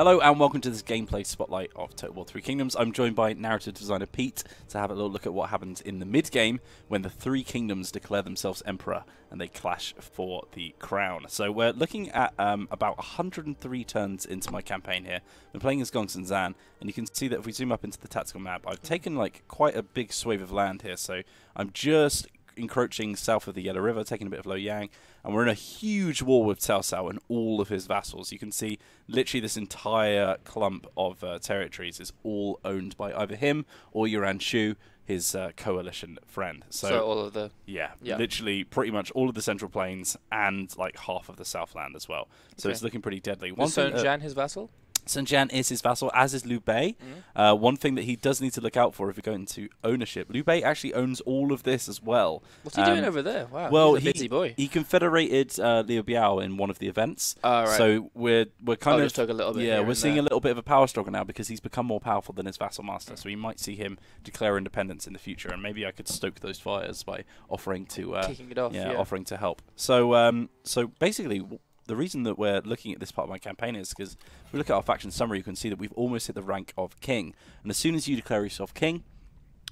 Hello and welcome to this gameplay spotlight of Total War Three Kingdoms. I'm joined by narrative designer Pete to have a little look at what happens in the mid-game when the Three Kingdoms declare themselves Emperor and they clash for the crown. So we're looking at about 103 turns into my campaign here. I'm playing as Gongsun Zan, and you can see that if we zoom up into the tactical map, I've taken like quite a big swathe of land here, so I'm just encroaching south of the Yellow River, taking a bit of Lo Yang, and we're in a huge war with Cao Cao and all of his vassals. You can see literally this entire clump of territories is all owned by either him or Yuan Shu, his coalition friend. So all of the... Yeah, literally pretty much all of the Central Plains and like half of the Southland as well. So okay, it's looking pretty deadly. Is Sun Jian his vassal? Sun Jian is his vassal, as is Liu Bei. One thing that he does need to look out for if we go into ownership, Liu Bei actually owns all of this as well. What's he doing over there? Wow, well, he's a busy boy. He confederated Liu Biao in one of the events. Oh, right. So we're kind of a little bit we're seeing a little bit of a power struggle now because he's become more powerful than his vassal master. So we might see him declare independence in the future, and maybe I could stoke those fires by offering to kicking it off, offering to help. So so basically, the reason that we're looking at this part of my campaign is because if we look at our faction summary, you can see that we've almost hit the rank of king. And as soon as you declare yourself king,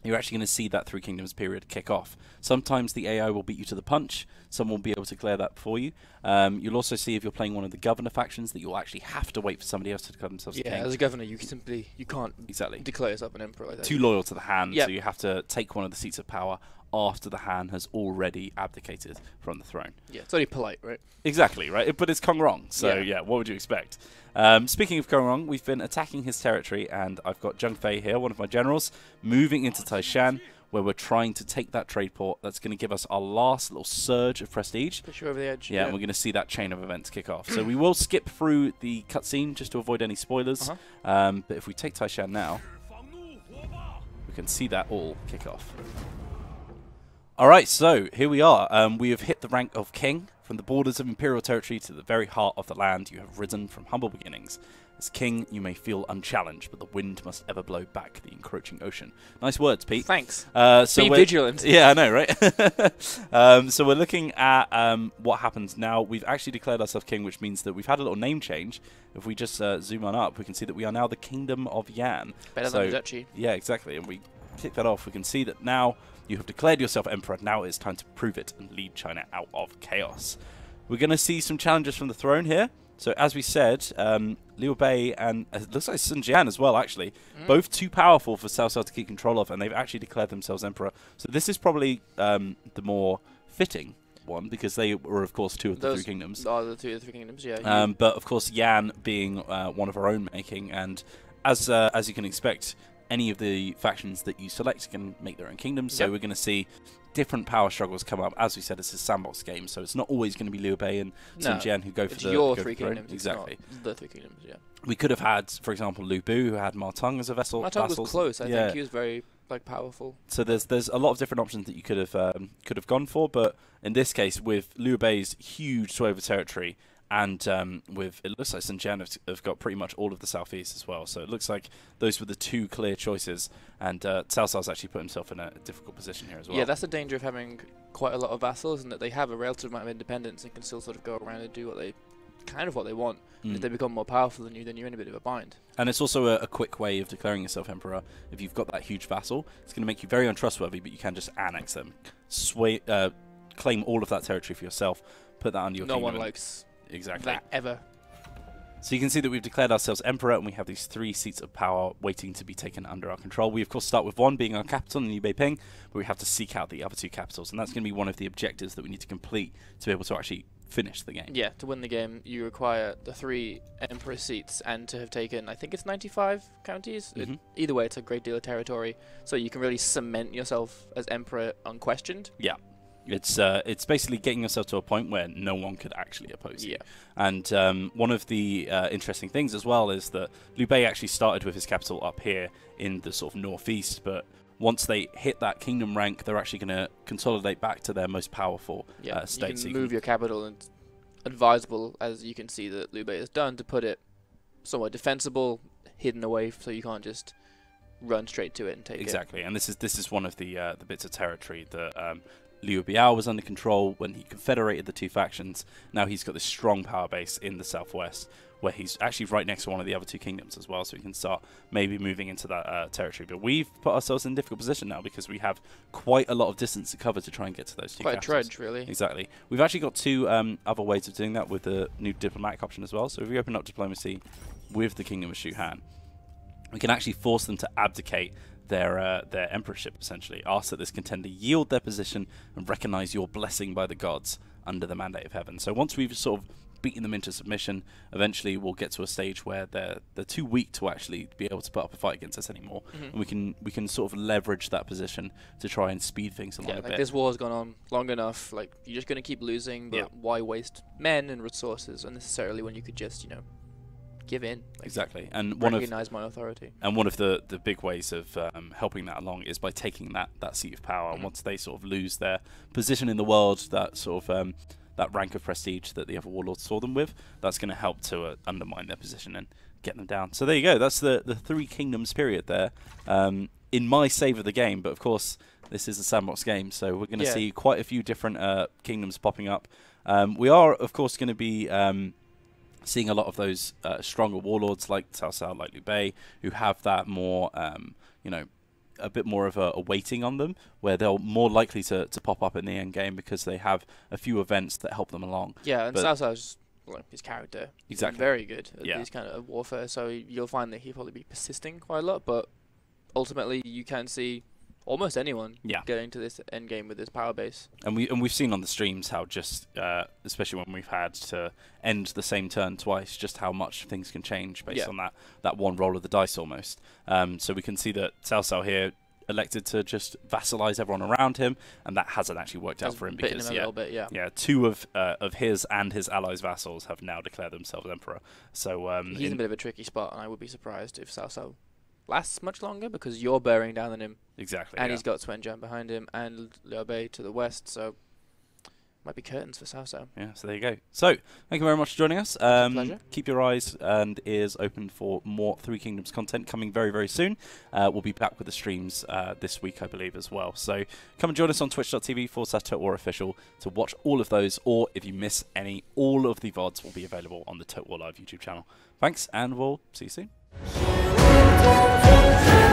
you're actually going to see that Three Kingdoms period kick off. Sometimes the AI will beat you to the punch. Someone will be able to declare that for you. You'll also see if you're playing one of the governor factions that you'll actually have to wait for somebody else to declare themselves king. Yeah, as a governor, you can't declare yourself an emperor. Like that. Too loyal to the Han, so you have to take one of the seats of power after the Han has already abdicated from the throne. Yeah, it's only polite, right? Exactly, right? But it's Kong Rong, so yeah, what would you expect? Speaking of Kong Rong, we've been attacking his territory, and I've got Zhang Fei here, one of my generals, moving into Taishan, where we're trying to take that trade port. That's going to give us our last little surge of prestige. Push you over the edge. Yeah, and we're going to see that chain of events kick off. So we will skip through the cutscene just to avoid any spoilers, but if we take Taishan now, we can see that all kick off. Alright, so here we are. We have hit the rank of king. From the borders of imperial territory to the very heart of the land, you have risen from humble beginnings. As king, you may feel unchallenged, but the wind must ever blow back the encroaching ocean. Nice words, Pete. Thanks. So be vigilant. Yeah, I know, right? So we're looking at what happens now. We've actually declared ourselves king, which means that we've had a little name change. If we just zoom on up, we can see that we are now the Kingdom of Yan. Better than the duchy. Yeah, exactly. And we kick that off. We can see that now you have declared yourself emperor. Now it's time to prove it and lead China out of chaos. We're going to see some challenges from the throne here. So as we said, Liu Bei and it looks like Sun Jian as well, actually, both too powerful for Cao Cao to keep control of, and they've actually declared themselves emperor. So this is probably the more fitting one, because they were, of course, two of the Three Kingdoms. Those are the two of the Three Kingdoms, yeah. But, of course, Yan being one of our own making, and as you can expect, any of the factions that you select can make their own kingdoms, so we're going to see different power struggles come up. As we said, it's a sandbox game, so it's not always going to be Liu Bei and Sun Jian who go for the three kingdoms. Exactly, the Three Kingdoms. Yeah. We could have had, for example, Lu Bu, who had Ma Teng as a vassal. Ma Teng was close. I think he was very powerful. So there's a lot of different options that you could have gone for, but in this case, with Liu Bei's huge swathe of territory, and with it looks like Sun Jian have got pretty much all of the southeast as well. So it looks like those were the two clear choices. And Cao Cao's actually put himself in a difficult position here as well. Yeah, that's the danger of having quite a lot of vassals, and that they have a relative amount of independence and can still sort of go around and do what they kind of want. If they become more powerful than you, then you're in a bit of a bind. And it's also a quick way of declaring yourself emperor. If you've got that huge vassal, it's going to make you very untrustworthy, but you can just annex them, claim all of that territory for yourself, put that under your kingdom. No one likes that ever. So you can see that we've declared ourselves emperor, and we have these three seats of power waiting to be taken under our control. We, of course, start with one being our capital, Nui Beiping, but we have to seek out the other two capitals, and that's going to be one of the objectives that we need to complete to be able to actually finish the game. Yeah, to win the game, you require the three emperor seats, and to have taken, I think it's 95 counties. Either way, it's a great deal of territory, so you can really cement yourself as emperor unquestioned. Yeah. It's basically getting yourself to a point where no one could actually oppose you. And one of the interesting things as well is that Liu Bei actually started with his capital up here in the sort of northeast, but once they hit that kingdom rank, they're actually going to consolidate back to their most powerful state. You can move your capital, and advisable, as you can see that Liu Bei has done, to put it somewhat defensible, hidden away, so you can't just run straight to it and take it. Exactly, and this is one of the bits of territory that Liu Biao was under control when he confederated the two factions. Now he's got this strong power base in the southwest, where he's actually right next to one of the other two kingdoms as well, so we can start maybe moving into that territory. But we've put ourselves in a difficult position now because we have quite a lot of distance to cover to try and get to those two capitals. Quite a trudge, really. Exactly. We've actually got two other ways of doing that with the new diplomatic option as well. So if we open up diplomacy with the Kingdom of Shu Han, we can actually force them to abdicate their emperorship, essentially. Ask that this contender yield their position and recognize your blessing by the gods under the mandate of heaven. So once we've sort of beating them into submission, eventually we'll get to a stage where they're too weak to actually be able to put up a fight against us anymore, and we can sort of leverage that position to try and speed things along a bit. This war has gone on long enough. Like, you're just going to keep losing, but why waste men and resources unnecessarily when you could just, you know, give in. Like, exactly, and recognize my authority. And one of the big ways of helping that along is by taking that seat of power. And once they sort of lose their position in the world, that sort of that rank of prestige that the other warlords saw them with, that's going to help to undermine their position and get them down. So there you go. That's the Three Kingdoms period there. In my save of the game, but of course this is a sandbox game, so we're going to see quite a few different kingdoms popping up. We are, of course, going to be seeing a lot of those stronger warlords like Cao Cao, like Liu Bei, who have that more, you know, a bit more of a waiting on them, where they're more likely to pop up in the end game because they have a few events that help them along. Yeah, and Cao Cao's, well, his character is very good at these kind of warfare, so you'll find that he'll probably be persisting quite a lot, but ultimately you can see almost anyone getting to this end game with this power base. And we've seen on the streams how just especially when we've had to end the same turn twice, just how much things can change based on that one roll of the dice almost. So we can see that Cao Cao here elected to just vassalize everyone around him, and that hasn't actually worked out for him because him a little bit, two of his and his allies' vassals have now declared themselves emperor. So he's in a bit of a tricky spot, and I would be surprised if Cao Cao lasts much longer because you're bearing down on him. Exactly. And he's got Sun Jian behind him and Liu Bei to the west, so might be curtains for Cao Cao. Yeah, so there you go. So thank you very much for joining us. Pleasure. Keep your eyes and ears open for more Three Kingdoms content coming very, very soon. We'll be back with the streams this week, I believe, as well. So come and join us on twitch.tv/TotalWarOfficial to watch all of those, or if you miss any, all of the VODs will be available on the Total War Live YouTube channel. Thanks, and we'll see you soon.